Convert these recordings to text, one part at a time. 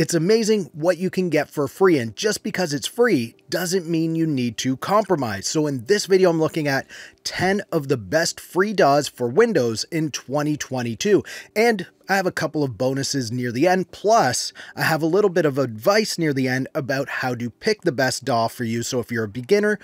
It's amazing what you can get for free, and just because it's free doesn't mean you need to compromise. So in this video, I'm looking at 10 of the best free DAWs for Windows in 2022. And I have a couple of bonuses near the end, plus I have a little bit of advice near the end about how to pick the best DAW for you. So if you're a beginner,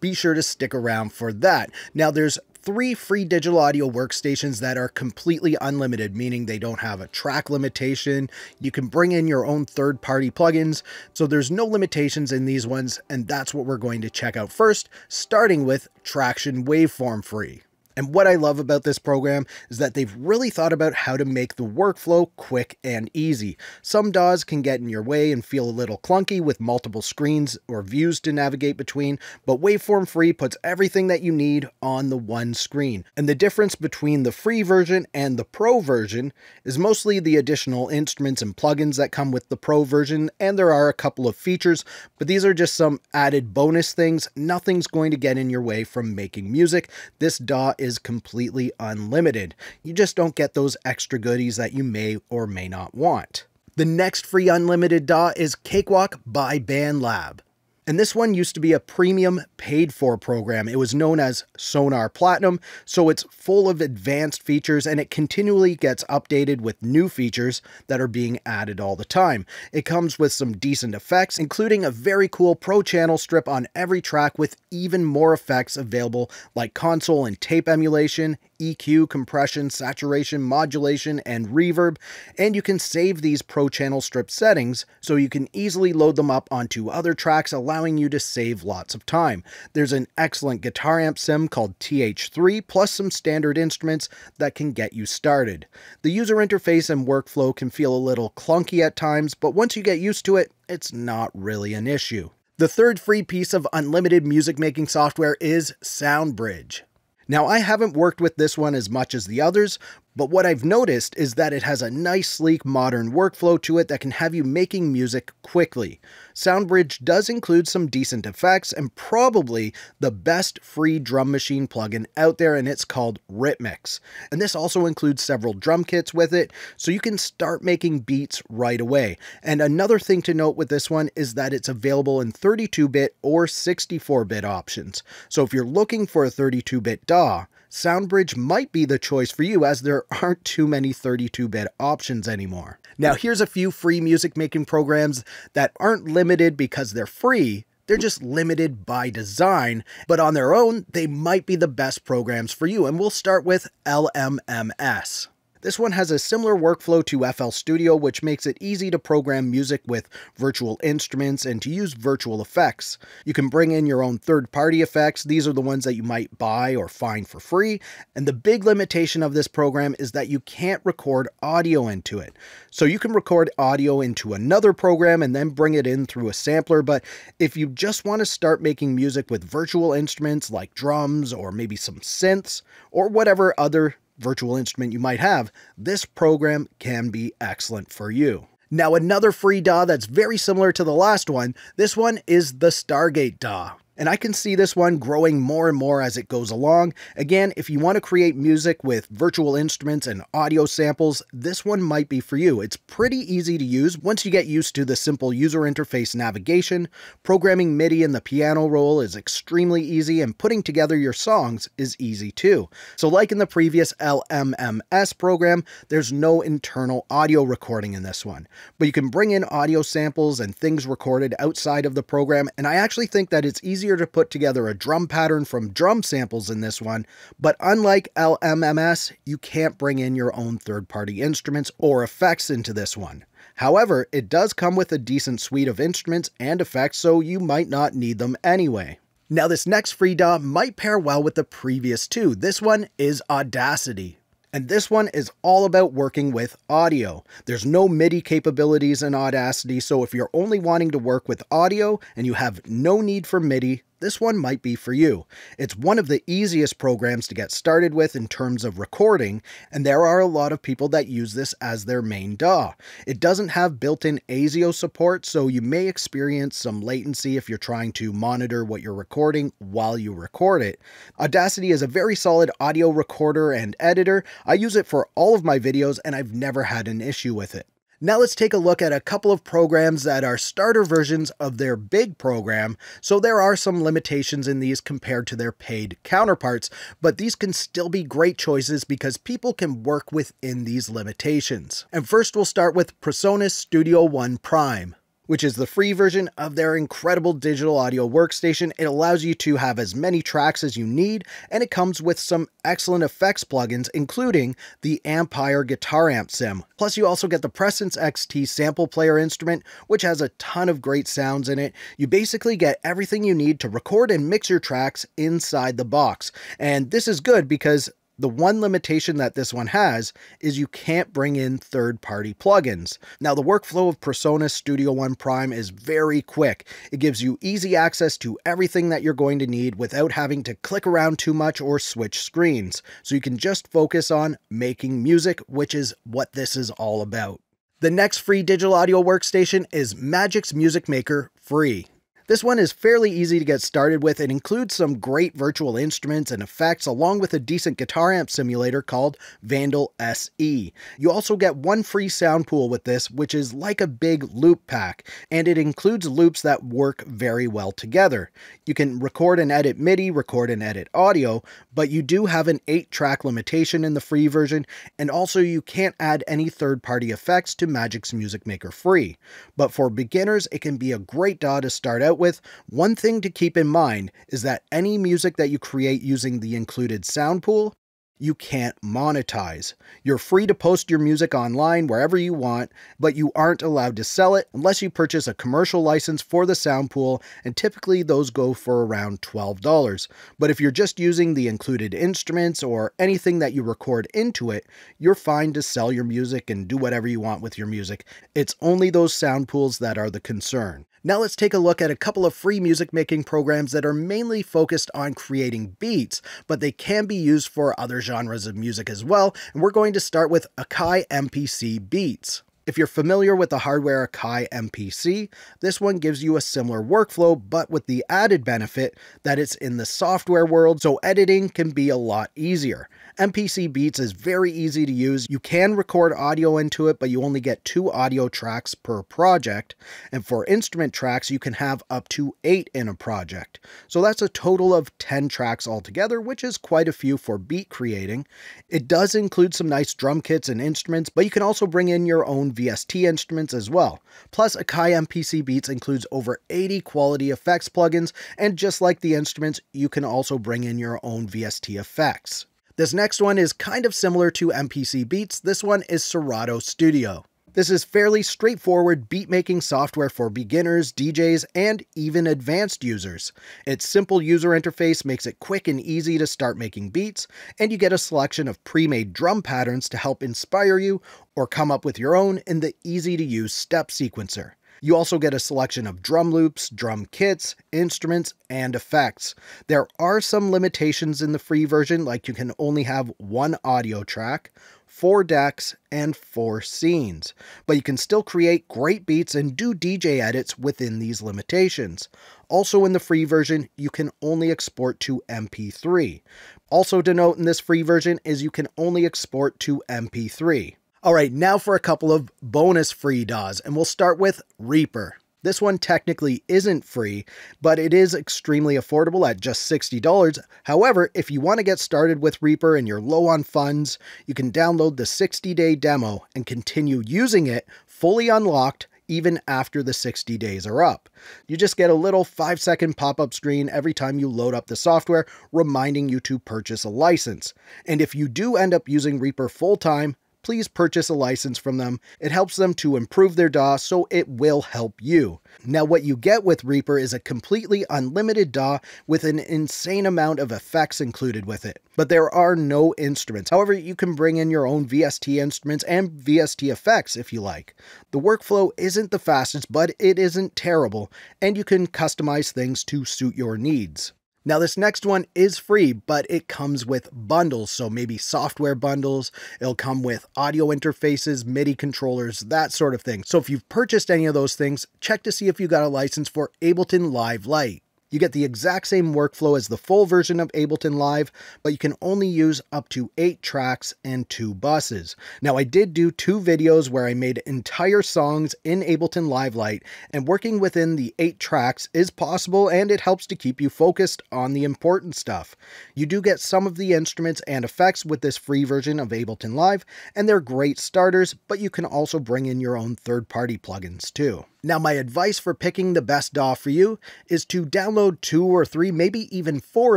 be sure to stick around for that. Now there's 3 free digital audio workstations that are completely unlimited, meaning they don't have a track limitation. You can bring in your own third-party plugins, so there's no limitations in these ones, and that's what we're going to check out first, starting with Tracktion Waveform Free. And what I love about this program is that they've really thought about how to make the workflow quick and easy. Some DAWs can get in your way and feel a little clunky with multiple screens or views to navigate between, but Waveform Free puts everything that you need on the one screen. And the difference between the free version and the pro version is mostly the additional instruments and plugins that come with the pro version, and there are a couple of features, but these are just some added bonus things. Nothing's going to get in your way from making music. This DAW is completely unlimited. You just don't get those extra goodies that you may or may not want. The next free unlimited DAW is Cakewalk by BandLab. And this one used to be a premium paid for program. It was known as Sonar Platinum, so it's full of advanced features and it continually gets updated with new features that are being added all the time. It comes with some decent effects, including a very cool pro channel strip on every track with even more effects available like console and tape emulation, EQ, compression, saturation, modulation, and reverb. And you can save these pro channel strip settings so you can easily load them up onto other tracks, allowing you to save lots of time. There's an excellent guitar amp sim called TH3, plus some standard instruments that can get you started. The user interface and workflow can feel a little clunky at times, but once you get used to it, it's not really an issue. The third free piece of unlimited music making software is SoundBridge. Now, I haven't worked with this one as much as the others, but what I've noticed is that it has a nice, sleek, modern workflow to it that can have you making music quickly. SoundBridge does include some decent effects and probably the best free drum machine plugin out there, and it's called Ritmix. And this also includes several drum kits with it, so you can start making beats right away. And another thing to note with this one is that it's available in 32-bit or 64-bit options. So if you're looking for a 32-bit DAW, SoundBridge might be the choice for you, as there aren't too many 32-bit options anymore. Now, here's a few free music making programs that aren't limited because they're free. They're just limited by design, but on their own, they might be the best programs for you. And we'll start with LMMS. This one has a similar workflow to FL Studio, which makes it easy to program music with virtual instruments and to use virtual effects. You can bring in your own third-party effects. These are the ones that you might buy or find for free. And the big limitation of this program is that you can't record audio into it. So you can record audio into another program and then bring it in through a sampler. But if you just want to start making music with virtual instruments like drums or maybe some synths or whatever other virtual instrument you might have, this program can be excellent for you. Now, another free DAW that's very similar to the last one, this one is the Stargate DAW. And I can see this one growing more and more as it goes along. Again, if you want to create music with virtual instruments and audio samples, this one might be for you. It's pretty easy to use once you get used to the simple user interface navigation. Programming MIDI in the piano roll is extremely easy, and putting together your songs is easy too. So like in the previous LMMS program, there's no internal audio recording in this one. But you can bring in audio samples and things recorded outside of the program, and I actually think that it's easier to put together a drum pattern from drum samples in this one, but unlike LMMS, you can't bring in your own third-party instruments or effects into this one. However, it does come with a decent suite of instruments and effects, so you might not need them anyway. Now, this next free DAW might pair well with the previous two. This one is Audacity. And this one is all about working with audio. There's no MIDI capabilities in Audacity, so if you're only wanting to work with audio and you have no need for MIDI, this one might be for you. It's one of the easiest programs to get started with in terms of recording, and there are a lot of people that use this as their main DAW. It doesn't have built-in ASIO support, so you may experience some latency if you're trying to monitor what you're recording while you record it. Audacity is a very solid audio recorder and editor. I use it for all of my videos, and I've never had an issue with it. Now let's take a look at a couple of programs that are starter versions of their big program, so there are some limitations in these compared to their paid counterparts, but these can still be great choices because people can work within these limitations. And first we'll start with PreSonus Studio One Prime, which is the free version of their incredible digital audio workstation. It allows you to have as many tracks as you need, and it comes with some excellent effects plugins, including the Ampire guitar amp sim. Plus you also get the Presence XT sample player instrument, which has a ton of great sounds in it. You basically get everything you need to record and mix your tracks inside the box. And this is good because the one limitation that this one has is you can't bring in third-party plugins. Now, the workflow of PreSonus Studio One Prime is very quick. It gives you easy access to everything that you're going to need without having to click around too much or switch screens. So you can just focus on making music, which is what this is all about. The next free digital audio workstation is Magix Music Maker Free. This one is fairly easy to get started with and includes some great virtual instruments and effects along with a decent guitar amp simulator called Vandal SE. You also get one free sound pool with this, which is like a big loop pack, and it includes loops that work very well together. You can record and edit MIDI, record and edit audio, but you do have an 8-track limitation in the free version, and also you can't add any third-party effects to Magix Music Maker Free. But for beginners, it can be a great DAW to start out with. One thing to keep in mind is that any music that you create using the included sound pool, you can't monetize. You're free to post your music online wherever you want, but you aren't allowed to sell it unless you purchase a commercial license for the sound pool, and typically those go for around $12. But if you're just using the included instruments or anything that you record into it, you're fine to sell your music and do whatever you want with your music. It's only those sound pools that are the concern. Now let's take a look at a couple of free music making programs that are mainly focused on creating beats, but they can be used for other genres of music as well, and we're going to start with Akai MPC Beats. If you're familiar with the hardware Akai MPC, this one gives you a similar workflow, but with the added benefit that it's in the software world, so editing can be a lot easier. MPC Beats is very easy to use. You can record audio into it, but you only get 2 audio tracks per project. And for instrument tracks, you can have up to 8 in a project. So that's a total of 10 tracks altogether, which is quite a few for beat creating. It does include some nice drum kits and instruments, but you can also bring in your own VST instruments as well. Plus, Akai MPC Beats includes over 80 quality effects plugins, and just like the instruments, you can also bring in your own VST effects. This next one is kind of similar to MPC Beats. This one is Serato Studio. This is fairly straightforward beat-making software for beginners, DJs, and even advanced users. Its simple user interface makes it quick and easy to start making beats, and you get a selection of pre-made drum patterns to help inspire you or come up with your own in the easy-to-use step sequencer. You also get a selection of drum loops, drum kits, instruments, and effects. There are some limitations in the free version, like you can only have 1 audio track, 4 decks, and 4 scenes, but you can still create great beats and do DJ edits within these limitations. Also in the free version, you can only export to MP3. Also to note in this free version is you can only export to MP3. All right, now for a couple of bonus free DAWs, and we'll start with Reaper. This one technically isn't free, but it is extremely affordable at just $60. However, if you want to get started with Reaper and you're low on funds, you can download the 60-day demo and continue using it fully unlocked even after the 60 days are up. You just get a little 5-second pop-up screen every time you load up the software, reminding you to purchase a license. And if you do end up using Reaper full-time, please purchase a license from them. It helps them to improve their DAW, so it will help you. Now, what you get with Reaper is a completely unlimited DAW with an insane amount of effects included with it, but there are no instruments. However, you can bring in your own VST instruments and VST effects if you like. The workflow isn't the fastest, but it isn't terrible, and you can customize things to suit your needs. Now this next one is free, but it comes with bundles, so maybe software bundles, it'll come with audio interfaces, MIDI controllers, that sort of thing. So if you've purchased any of those things, check to see if you got a license for Ableton Live Lite. You get the exact same workflow as the full version of Ableton Live, but you can only use up to 8 tracks and 2 buses. Now, I did do 2 videos where I made entire songs in Ableton Live Lite, and working within the 8 tracks is possible, and it helps to keep you focused on the important stuff. You do get some of the instruments and effects with this free version of Ableton Live, and they're great starters, but you can also bring in your own third-party plugins too. Now, my advice for picking the best DAW for you is to download 2 or 3, maybe even 4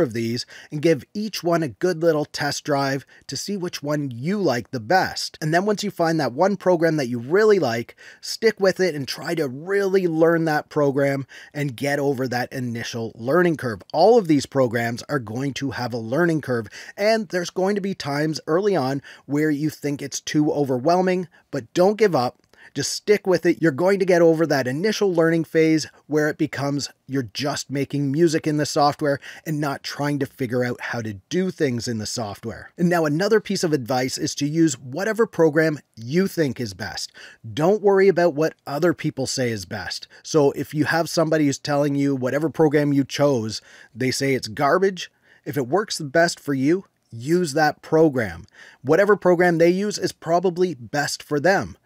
of these, and give each one a good little test drive to see which one you like the best. And then once you find that one program that you really like, stick with it and try to really learn that program and get over that initial learning curve. All of these programs are going to have a learning curve, and there's going to be times early on where you think it's too overwhelming, but don't give up. Just stick with it. You're going to get over that initial learning phase where it becomes you're just making music in the software and not trying to figure out how to do things in the software. And now another piece of advice is to use whatever program you think is best. Don't worry about what other people say is best. So if you have somebody who's telling you whatever program you chose, they say it's garbage, if it works the best for you, use that program. Whatever program they use is probably best for them,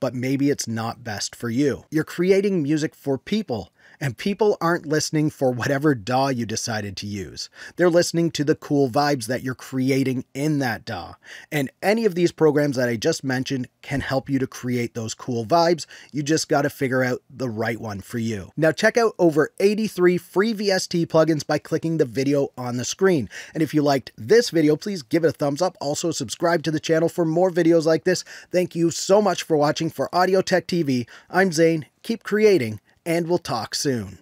but maybe it's not best for you. You're creating music for people, and people aren't listening for whatever DAW you decided to use. They're listening to the cool vibes that you're creating in that DAW. And any of these programs that I just mentioned can help you to create those cool vibes. You just got to figure out the right one for you. Now check out over 83 free VST plugins by clicking the video on the screen. And if you liked this video, please give it a thumbs up. Also subscribe to the channel for more videos like this. Thank you so much for watching. For Audio Tech TV, I'm Zane. Keep creating, and we'll talk soon.